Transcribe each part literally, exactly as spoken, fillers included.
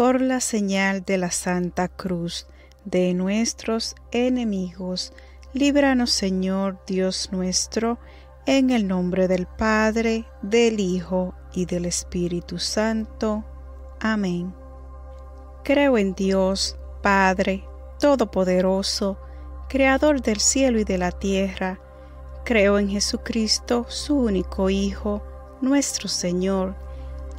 por la señal de la Santa Cruz de nuestros enemigos, líbranos, Señor Dios nuestro, en el nombre del Padre, del Hijo y del Espíritu Santo. Amén. Creo en Dios, Padre Todopoderoso, Creador del cielo y de la tierra. Creo en Jesucristo, su único Hijo, nuestro Señor,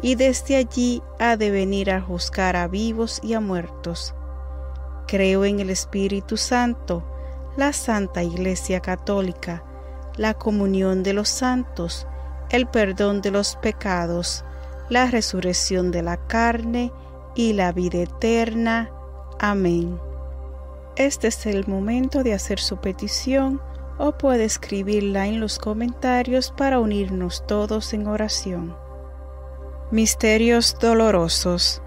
y desde allí ha de venir a juzgar a vivos y a muertos. Creo en el Espíritu Santo, la Santa Iglesia Católica, la comunión de los santos, el perdón de los pecados, la resurrección de la carne y la vida eterna. Amén. Este es el momento de hacer su petición, o puede escribirla en los comentarios para unirnos todos en oración. Misterios Dolorosos.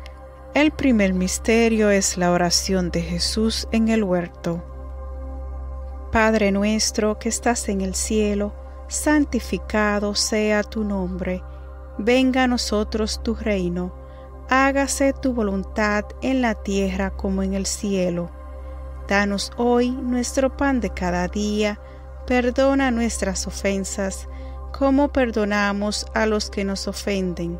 El primer misterio es la oración de Jesús en el huerto. Padre nuestro que estás en el cielo, santificado sea tu nombre. Venga a nosotros tu reino. Hágase tu voluntad en la tierra como en el cielo. Danos hoy nuestro pan de cada día. Perdona nuestras ofensas, como perdonamos a los que nos ofenden.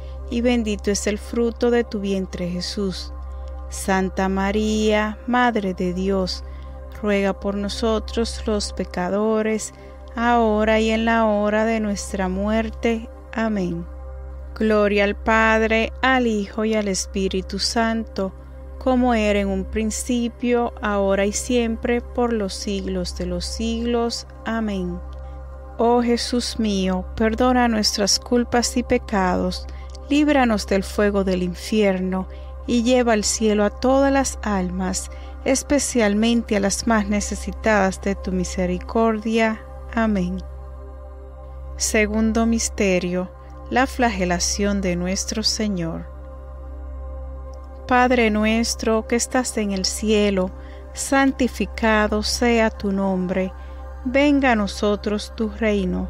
y bendito es el fruto de tu vientre Jesús. Santa María, Madre de Dios, ruega por nosotros los pecadores, ahora y en la hora de nuestra muerte. Amén. Gloria al Padre, al Hijo y al Espíritu Santo, como era en un principio, ahora y siempre, por los siglos de los siglos. Amén. Oh Jesús mío, perdona nuestras culpas y pecados, líbranos del fuego del infierno, y lleva al cielo a todas las almas, especialmente a las más necesitadas de tu misericordia. Amén. Segundo Misterio, la Flagelación de nuestro Señor. Padre nuestro que estás en el cielo, santificado sea tu nombre. Venga a nosotros tu reino.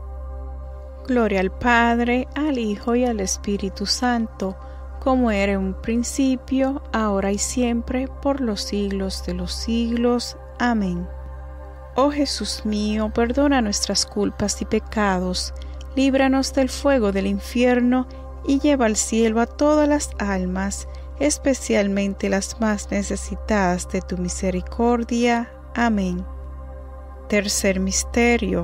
Gloria al Padre, al Hijo y al Espíritu Santo, como era en un principio, ahora y siempre, por los siglos de los siglos. Amén. Oh Jesús mío, perdona nuestras culpas y pecados, líbranos del fuego del infierno y lleva al cielo a todas las almas, especialmente las más necesitadas de tu misericordia. Amén. Tercer misterio,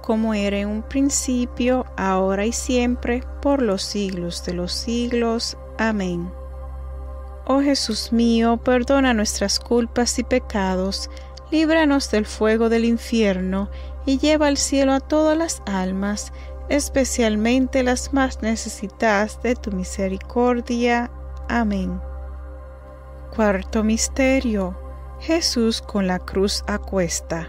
como era en un principio, ahora y siempre, por los siglos de los siglos. Amén. Oh Jesús mío, perdona nuestras culpas y pecados, líbranos del fuego del infierno, y lleva al cielo a todas las almas, especialmente las más necesitadas de tu misericordia. Amén. Cuarto misterio. Jesús con la cruz a cuesta.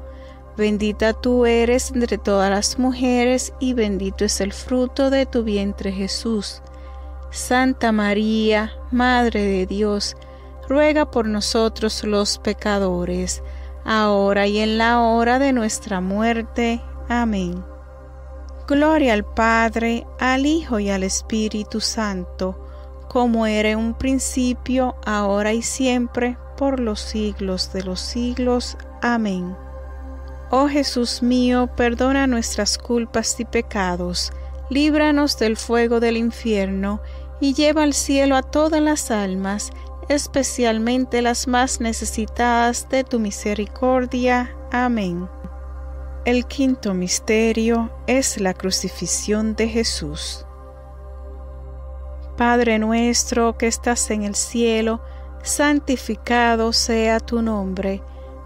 Bendita tú eres entre todas las mujeres, y bendito es el fruto de tu vientre, Jesús. Santa María, Madre de Dios, ruega por nosotros los pecadores, ahora y en la hora de nuestra muerte. Amén. Gloria al Padre, al Hijo y al Espíritu Santo, como era en un principio, ahora y siempre, por los siglos de los siglos. Amén. Oh Jesús mío, perdona nuestras culpas y pecados, líbranos del fuego del infierno, y lleva al cielo a todas las almas, especialmente las más necesitadas de tu misericordia. Amén. El quinto misterio es la crucifixión de Jesús. Padre nuestro que estás en el cielo, santificado sea tu nombre.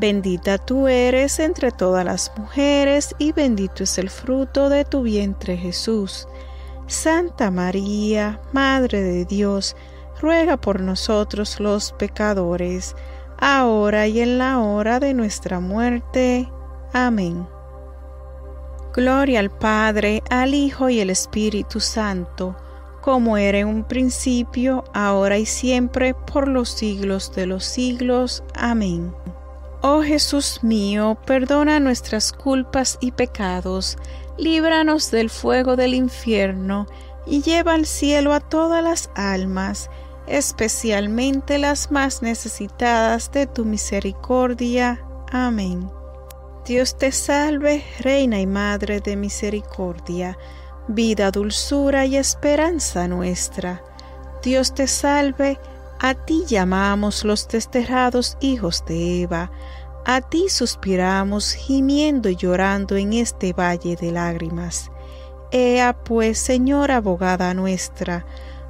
Bendita tú eres entre todas las mujeres, y bendito es el fruto de tu vientre Jesús. Santa María, Madre de Dios, ruega por nosotros los pecadores, ahora y en la hora de nuestra muerte. Amén. Gloria al Padre, al Hijo y al Espíritu Santo, como era en un principio, ahora y siempre, por los siglos de los siglos. Amén. Oh Jesús mío, perdona nuestras culpas y pecados, líbranos del fuego del infierno, y lleva al cielo a todas las almas, especialmente las más necesitadas de tu misericordia. Amén. Dios te salve, Reina y Madre de Misericordia, vida, dulzura y esperanza nuestra. Dios te salve, a ti llamamos los desterrados hijos de Eva, a ti suspiramos gimiendo y llorando en este valle de lágrimas. Ea pues, Señora abogada nuestra,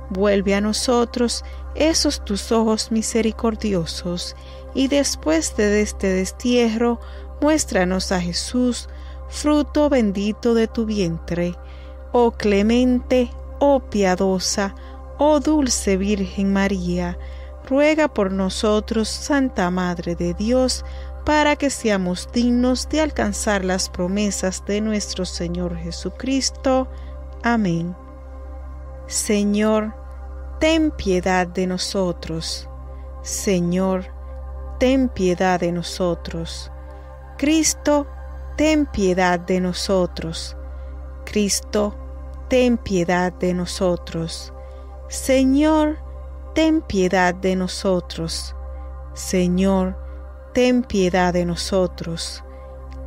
vuelve a nosotros esos tus ojos misericordiosos, y después de este destierro, muéstranos a Jesús, fruto bendito de tu vientre. Oh clemente, oh piadosa, oh dulce Virgen María, ruega por nosotros, Santa Madre de Dios, para que seamos dignos de alcanzar las promesas de nuestro Señor Jesucristo. Amén. Señor, ten piedad de nosotros. Señor, ten piedad de nosotros. Cristo, ten piedad de nosotros. Cristo, ten piedad de nosotros. Señor, ten piedad de nosotros. Señor, ten piedad de nosotros.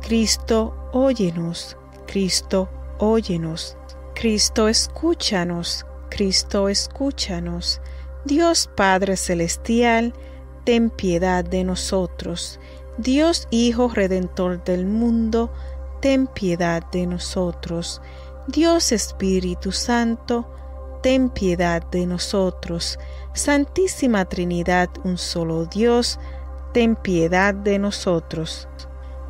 Cristo, óyenos. Cristo, óyenos. Cristo, escúchanos. Cristo, escúchanos. Dios Padre Celestial, ten piedad de nosotros. Dios Hijo Redentor del mundo, ten piedad de nosotros. Dios Espíritu Santo, ten piedad de nosotros. Santísima Trinidad, un solo Dios, ten piedad de nosotros.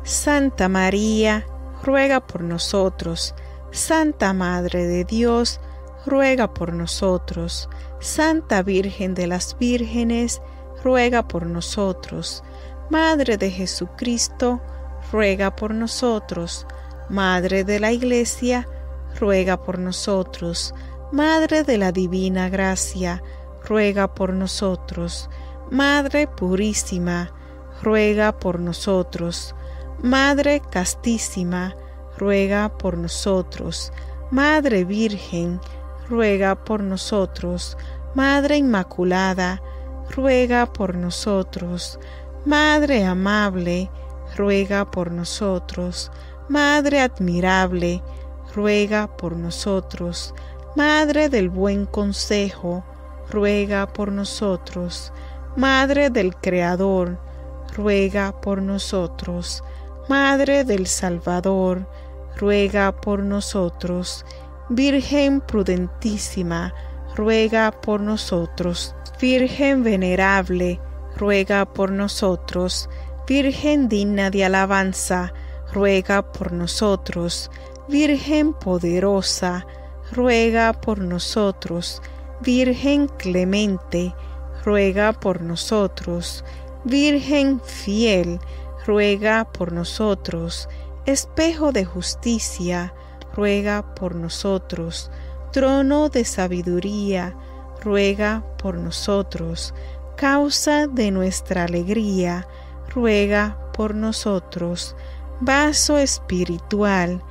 Santa María, ruega por nosotros. Santa Madre de Dios, ruega por nosotros. Santa Virgen de las Vírgenes, ruega por nosotros. Madre de Jesucristo, ruega por nosotros. Madre de la Iglesia, ruega por nosotros. Madre de la Divina Gracia, ruega por nosotros. Madre Purísima, ruega por nosotros. Madre Castísima, ruega por nosotros. Madre Virgen, ruega por nosotros. Madre Inmaculada, ruega por nosotros. Madre amable, ruega por nosotros. Madre admirable, ruega por nosotros. Madre del buen consejo, ruega por nosotros. Madre del Creador, ruega por nosotros. Madre del Salvador, ruega por nosotros. Virgen prudentísima, ruega por nosotros. Virgen venerable, ruega por nosotros. Virgen digna de alabanza, ruega por nosotros. Virgen poderosa, ruega por nosotros. Virgen clemente, ruega por nosotros. Virgen fiel, ruega por nosotros. Espejo de justicia, ruega por nosotros. Trono de sabiduría, ruega por nosotros. Causa de nuestra alegría, ruega por nosotros. Vaso espiritual,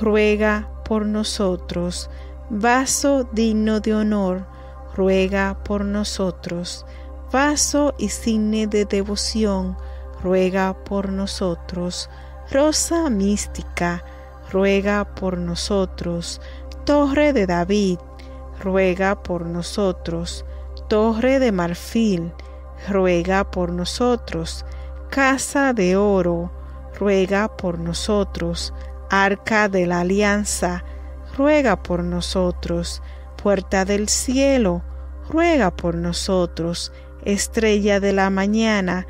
ruega por nosotros. Vaso digno de honor, ruega por nosotros. Vaso y cine de devoción, ruega por nosotros. Rosa mística, ruega por nosotros. Torre de David, ruega por nosotros. Torre de marfil, ruega por nosotros. Casa de oro, ruega por nosotros. Arca de la alianza, ruega por nosotros. Puerta del cielo, ruega por nosotros. Estrella de la mañana,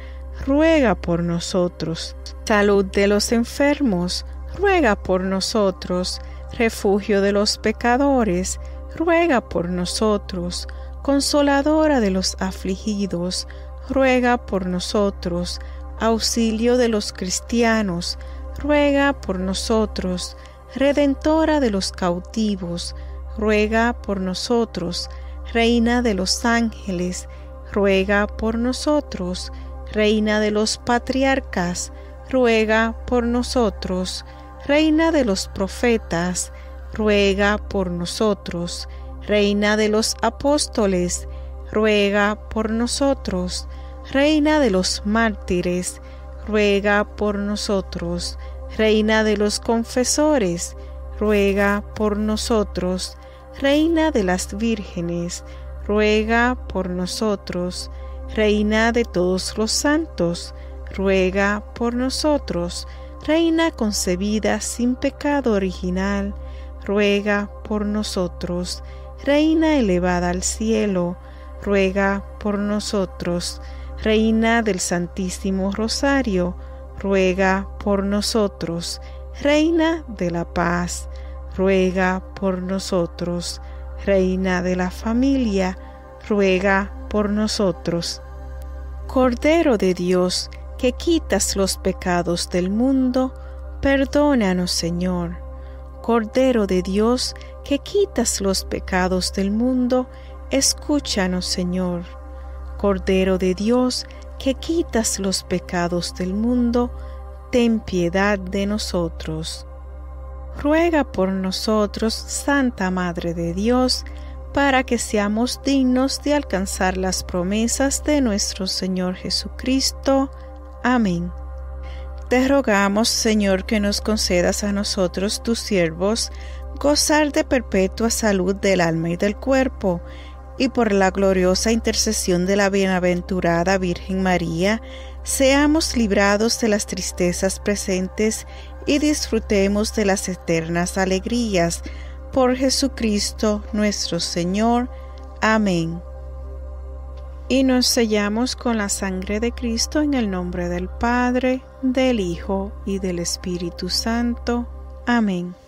ruega por nosotros. Salud de los enfermos, ruega por nosotros. Refugio de los pecadores, ruega por nosotros. Consoladora de los afligidos, ruega por nosotros. Auxilio de los cristianos, ruega por nosotros. Redentora de los cautivos, ruega por nosotros. Reina de los ángeles, ruega por nosotros. Reina de los patriarcas, ruega por nosotros. Reina de los profetas, ruega por nosotros. Reina de los apóstoles, ruega por nosotros. Reina de los mártires, ruega por nosotros. Reina de los confesores, ruega por nosotros. Reina de las vírgenes, ruega por nosotros. Reina de todos los santos, ruega por nosotros. Reina concebida sin pecado original, ruega por nosotros. Reina elevada al cielo, ruega por nosotros. Reina del Santísimo Rosario, ruega por nosotros. Reina de la Paz, ruega por nosotros. Reina de la Familia, ruega por nosotros. Cordero de Dios, que quitas los pecados del mundo, perdónanos, Señor. Cordero de Dios, que quitas los pecados del mundo, escúchanos, Señor. Cordero de Dios, que quitas los pecados del mundo, ten piedad de nosotros. Ruega por nosotros, Santa Madre de Dios, para que seamos dignos de alcanzar las promesas de nuestro Señor Jesucristo. Amén. Te rogamos, Señor, que nos concedas a nosotros, tus siervos, gozar de perpetua salud del alma y del cuerpo, y por la gloriosa intercesión de la bienaventurada Virgen María, seamos librados de las tristezas presentes y disfrutemos de las eternas alegrías. Por Jesucristo nuestro Señor. Amén. Y nos sellamos con la sangre de Cristo en el nombre del Padre, del Hijo y del Espíritu Santo. Amén.